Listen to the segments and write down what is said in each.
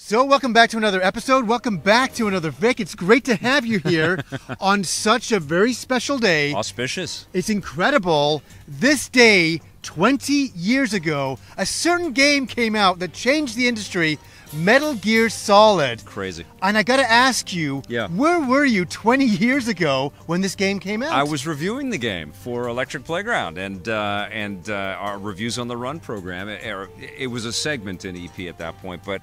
So welcome back to another episode. Welcome back to another Vic. It's great to have you here on such a very special day. Auspicious. It's incredible. This day, 20 years ago, a certain game came out that changed the industry, Metal Gear Solid. Crazy. And I gotta ask you, where were you 20 years ago when this game came out? I was reviewing the game for Electric Playground and our Reviews on the Run program. It was a segment in EP at that point, but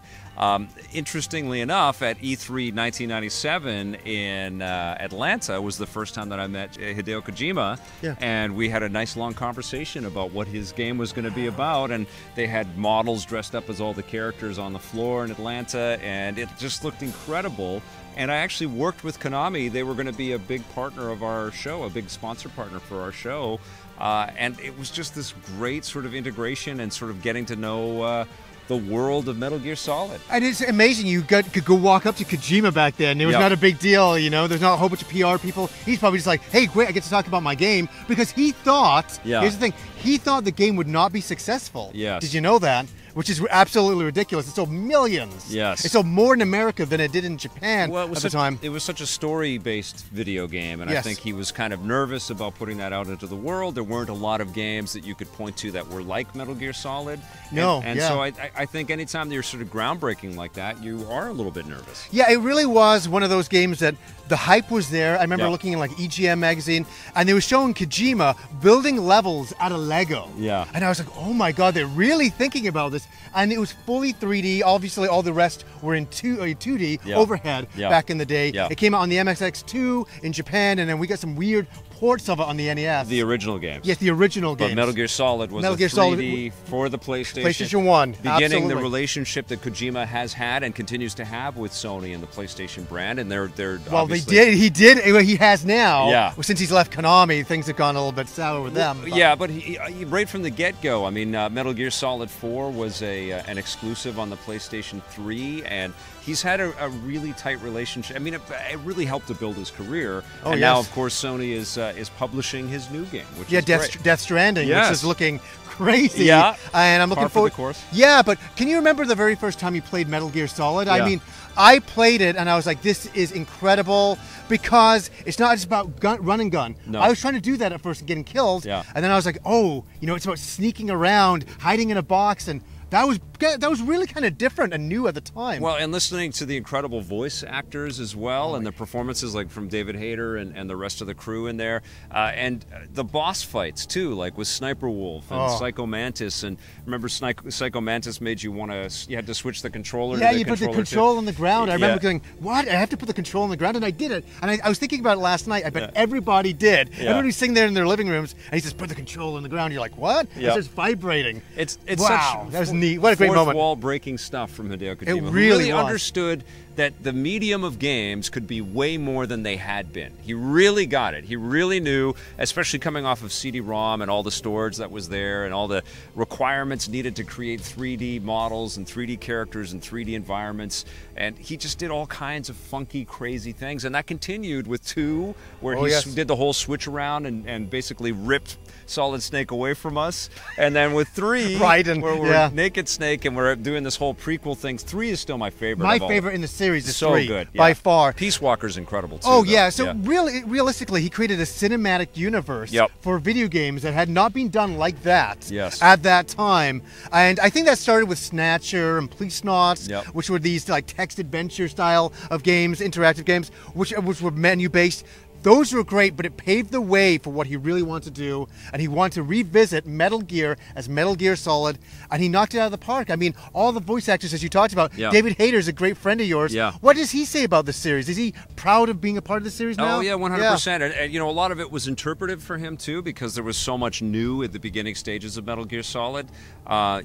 interestingly enough, at E3 1997 in Atlanta was the first time that I met Hideo Kojima, and we had a nice long conversation about what his game was going to be about, and they had models dressed up as all the characters on the floor in Atlanta, and it just looked incredible. And I actually worked with Konami. They were going to be a big partner of our show, a big sponsor partner for our show, and it was just this great sort of integration and sort of getting to know the world of Metal Gear Solid. And it's amazing, you could go walk up to Kojima back then. It was not a big deal, you know, there's not a whole bunch of PR people. He's probably just like, hey, great, I get to talk about my game. Because he thought, here's the thing, he thought the game would not be successful. Yes. Did you know that? Which is absolutely ridiculous. It sold millions. Yes. It sold more in America than it did in Japan at the time. It was such a story-based video game, and I think he was kind of nervous about putting that out into the world. There weren't a lot of games that you could point to that were like Metal Gear Solid. No, so I think anytime you're sort of groundbreaking like that, you are a little bit nervous. Yeah, it really was one of those games that the hype was there. I remember looking in like EGM magazine, and they were showing Kojima building levels out of LEGO. Yeah. And I was like, oh my God, they're really thinking about this. And it was fully 3D. Obviously, all the rest were in 2D overhead back in the day. Yeah. It came out on the MSX2 in Japan, and then we got some weird ports of it on the NES. The original games. Yes, the original games. But Metal Gear Solid was a 3D for the PlayStation. PlayStation 1, Beginning the relationship that Kojima has had and continues to have with Sony and the PlayStation brand, and they're obviously... Well, he has now. Yeah. Well, since he's left Konami, things have gone a little bit sour with them. But. Yeah, but he, right from the get-go, I mean, Metal Gear Solid 4 was an exclusive on the PlayStation 3, and he's had a really tight relationship. I mean, it really helped to build his career. Oh, and now, of course, Sony is publishing his new game, which is great. Death Stranding, which is looking crazy. Yeah, and I'm looking forward. Yeah, but can you remember the very first time you played Metal Gear Solid? I mean, I played it and I was like, this is incredible because it's not just about run and gun. No. I was trying to do that at first and getting killed, and then I was like, oh, you know, it's about sneaking around, hiding in a box, and that was really kind of different and new at the time. Well, and listening to the incredible voice actors as well, and the performances like from David Hayter and the rest of the crew in there, and the boss fights too, like with Sniper Wolf and Psycho Mantis. And remember, Psycho Mantis made you want to. You had to switch the controller. Yeah, you put the control on the ground. I remember going, "What? I have to put the control on the ground," and I did it. And I was thinking about it last night. I bet everybody did. Yeah. Everybody's sitting there in their living rooms, and he says, "Put the control on the ground." You're like, "What?" It's just vibrating. It's wow. That was neat. What a great moment. Wall breaking stuff from Hideo Kojima. It really understood that the medium of games could be way more than they had been. He really got it. He really knew, especially coming off of CD-ROM and all the storage that was there and all the requirements needed to create 3D models and 3D characters and 3D environments. And he just did all kinds of funky, crazy things. And that continued with 2, where he did the whole switch around and basically ripped Solid Snake away from us. And then with 3, where we're Naked Snake and we're doing this whole prequel thing. 3 is still my favorite. My favorite in the series is 3, good, by far. Peace Walker's incredible too. Oh yeah, so really, realistically, he created a cinematic universe for video games that had not been done like that at that time. And I think that started with Snatcher and Police Knots, which were these like text adventure style of games, interactive games, which were menu based. Those were great, but it paved the way for what he really wanted to do, and he wanted to revisit Metal Gear as Metal Gear Solid, and he knocked it out of the park. I mean, all the voice actors, as you talked about, David Hayter's a great friend of yours. Yeah. What does he say about the series? Is he proud of being a part of the series now? Oh yeah, 100%. Yeah. And you know, a lot of it was interpretive for him too, because there was so much new at the beginning stages of Metal Gear Solid.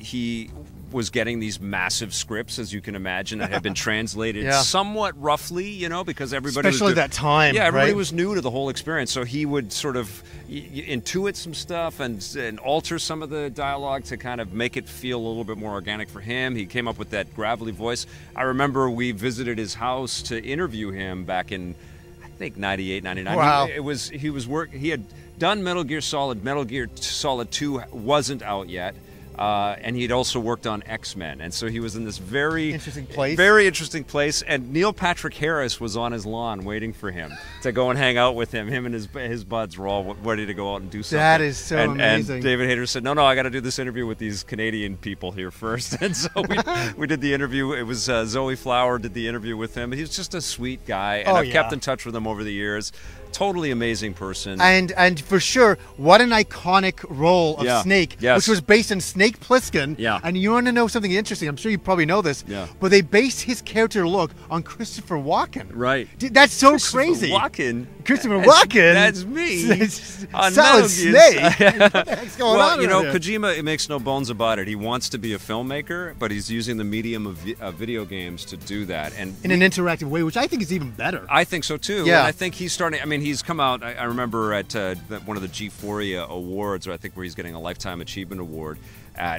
He was getting these massive scripts, as you can imagine, that had been translated somewhat roughly, you know, because everybody especially that time, everybody was new to the whole experience, so he would sort of intuit some stuff and alter some of the dialogue to kind of make it feel a little bit more organic for him. He came up with that gravelly voice. I remember we visited his house to interview him back in, I think, 98, 99. Wow. He had done Metal Gear Solid. Metal Gear Solid 2 wasn't out yet. And he'd also worked on X-Men. And so he was in this very interesting place. Very interesting place. And Neil Patrick Harris was on his lawn waiting for him to go and hang out with him. Him and his buds were all ready to go out and do something. That is so amazing. And David Hayter said, no, no, I got to do this interview with these Canadian people here first. And so we did the interview. It was Zoe Flower did the interview with him. He was just a sweet guy. And I've kept in touch with him over the years. Totally amazing person. And for sure, what an iconic role of Snake, which was based on Snake Plissken. Yeah. And you want to know something interesting, I'm sure you probably know this, but they based his character look on Christopher Walken. Right. That's so crazy. Christopher Walken? That's me. Solid Snake. What's going on? You know, Kojima, it makes no bones about it. He wants to be a filmmaker, but he's using the medium of video games to do that. And in an interactive way, which I think is even better. I think so too. Yeah. And I think he's starting, I mean, he's come out, I remember at one of the G-Phoria awards, or I think where he's getting a Lifetime Achievement Award,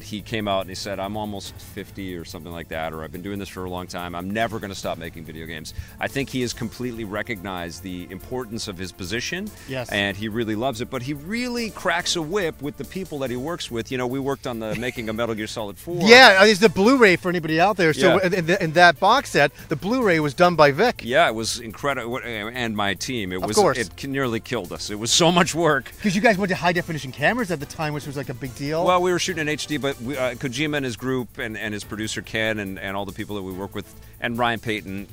he came out and he said, I'm almost 50 or something like that, or I've been doing this for a long time, I'm never going to stop making video games. I think he has completely recognized the importance of his position, and he really loves it, but he really cracks a whip with the people that he works with. You know, we worked on the making of Metal Gear Solid 4. Yeah, it's the Blu-ray for anybody out there. So in that box set, the Blu-ray was done by Vic. Yeah, it was incredible, and my team. It was, of course. It nearly killed us. It was so much work. Because you guys went to high-definition cameras at the time, which was like a big deal. Well, we were shooting an HD, but we, Kojima and his group and his producer Ken and all the people that we work with, and Ryan Payton,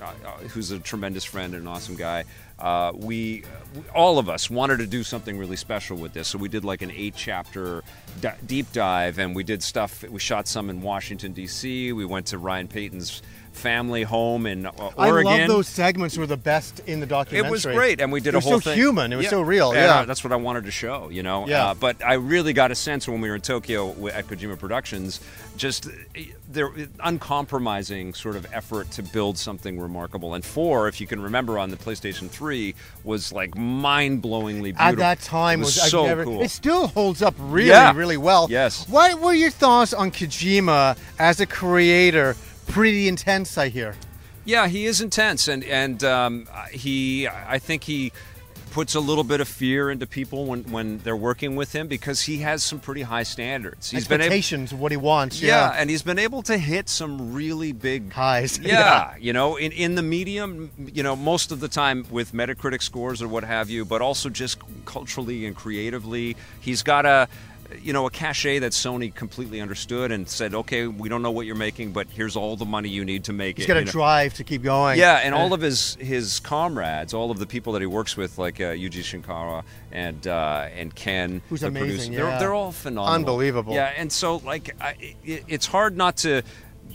who's a tremendous friend and an awesome guy, all of us wanted to do something really special with this. So we did like an 8-chapter deep dive, and we did stuff. We shot some in Washington, D.C. We went to Ryan Payton's family home in Oregon. I love those segments. Were the best in the documentary. It was great, and we did a whole thing. It was so human. It was so real. Yeah, that's what I wanted to show, you know. Yeah. But I really got a sense when we were in Tokyo at Kojima Productions, just their uncompromising sort of effort to build something remarkable. And 4, if you can remember, on the PlayStation 3 was like mind-blowingly beautiful. At that time, it was so cool. It still holds up really, really well. Yes. What were your thoughts on Kojima as a creator? Pretty intense, I hear. Yeah, he is intense, I think he puts a little bit of fear into people when they're working with him, because he has some pretty high standards. He's expectations of what he wants. Yeah, and he's been able to hit some really big highs. Yeah, you know, in the medium, you know, most of the time with Metacritic scores or what have you, but also just culturally and creatively, he's got a. You know, a cachet that Sony completely understood and said, okay, we don't know what you're making, but here's all the money you need to make it. He's got a drive to keep going. Yeah, and all of his comrades, all of the people that he works with, like Yuji Shinkawa and Ken. Who's amazing, they're all phenomenal. Unbelievable. Yeah, and so, like, it's hard not to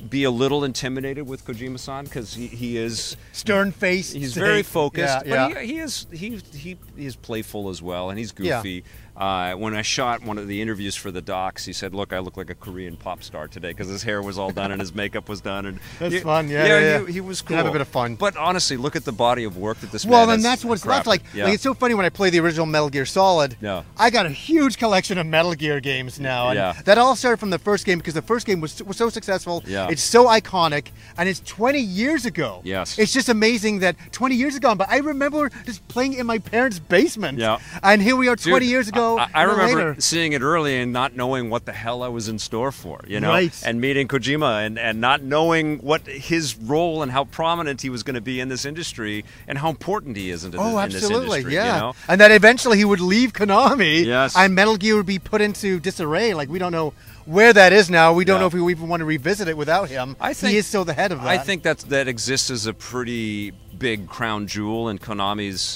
be a little intimidated with Kojima-san, because he is stern-faced. He's very focused, but he is playful as well, and he's goofy. Yeah. When I shot one of the interviews for the docs, he said, "Look, I look like a Korean pop star today," because his hair was all done and his makeup was done. And that's fun. Yeah, he was cool. Have a bit of fun. But honestly, look at the body of work that this. Well, then that's what it's like. Yeah. Like, it's so funny when I play the original Metal Gear Solid. Yeah. I got a huge collection of Metal Gear games now, and that all started from the first game, because the first game was so successful. Yeah. It's so iconic, and it's 20 years ago. Yes. It's just amazing that 20 years ago, but I remember just playing in my parents' basement. Yeah. And here we are 20 years ago. I remember seeing it early and not knowing what the hell I was in store for, you know? Right. And meeting Kojima and not knowing what his role and how prominent he was going to be in this industry and how important he is in this industry. Yeah. You know? And that eventually he would leave Konami and Metal Gear would be put into disarray. Like, we don't know where that is now. We don't know if we even want to revisit it without him. I think he is still the head of that. I think that exists as a pretty big crown jewel in Konami's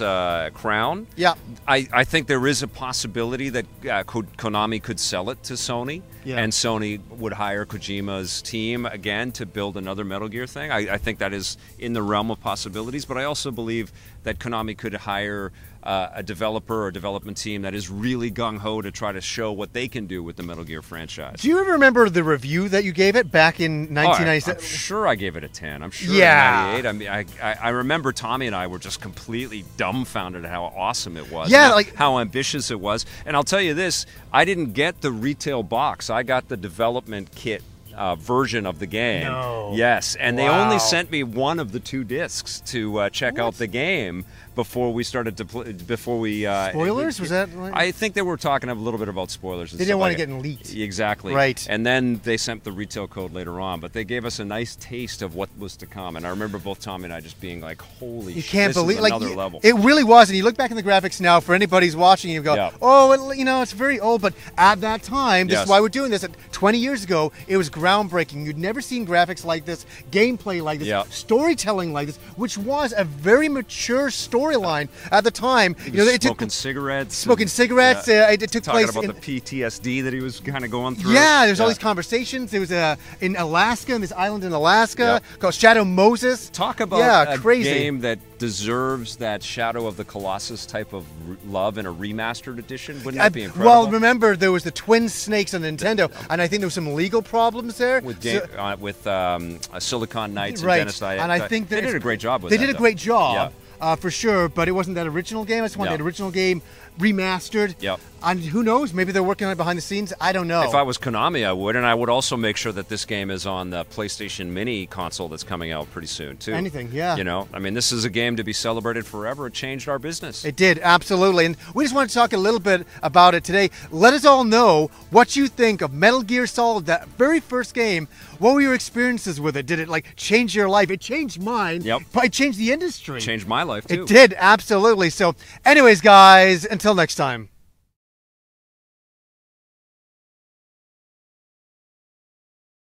crown. Yeah. I think there is a possibility that Konami could sell it to Sony, and Sony would hire Kojima's team again to build another Metal Gear thing. I think that is in the realm of possibilities, but I also believe that Konami could hire a developer or development team that is really gung-ho to try to show what they can do with the Metal Gear franchise. Do you ever remember the review that you gave it back in 1997? I'm sure I gave it a 10. I'm sure in 98. I mean, I remember Tommy and I were just completely dumbfounded at how awesome it was. Yeah, like how ambitious it was. And I'll tell you this, I didn't get the retail box. I got the development kit version of the game. No. Yes, and they only sent me one of the 2 discs to check out the game. before we started to play, before we spoilers was that right? I think they were talking a little bit about spoilers. And they didn't want to get leaked. Exactly. Right. And then they sent the retail code later on, but they gave us a nice taste of what was to come. And I remember both Tommy and I just being like, "Holy shit! You can't believe another level." It really was. And you look back in the graphics now. For anybody who's watching, you go, yeah. "Oh, you know, it's very old." But at that time, this yes. is why we're doing this. 20 years ago, it was groundbreaking. You'd never seen graphics like this, gameplay like this, yeah. storytelling like this, which was a very mature storyline at the time. You know, it took smoking cigarettes. Yeah. It took place about the PTSD that he was kind of going through. Yeah, there's all these conversations. There was in Alaska, on this island in Alaska called Shadow Moses. Talk about a crazy game that deserves that Shadow of the Colossus type of love in a remastered edition. Wouldn't that be incredible? Well, remember there was the Twin Snakes on Nintendo, and I think there were some legal problems there with Silicon Knights and Dennis Diet. And I think that they did a great job with it. They did a great job for sure, but it wasn't that original game. I just wanted that original game remastered. Yep. And who knows? Maybe they're working on it behind the scenes. I don't know. If I was Konami, I would, and I would also make sure that this game is on the PlayStation Mini console that's coming out pretty soon too. Anything, yeah. You know, I mean, this is a game to be celebrated forever. It changed our business. It did, absolutely. And we just want to talk a little bit about it today. Let us all know what you think of Metal Gear Solid, that very first game. What were your experiences with it? Did it like change your life? It changed mine. Yep. But it changed the industry. It changed my life too. It did, absolutely. So, anyways, guys, until next time.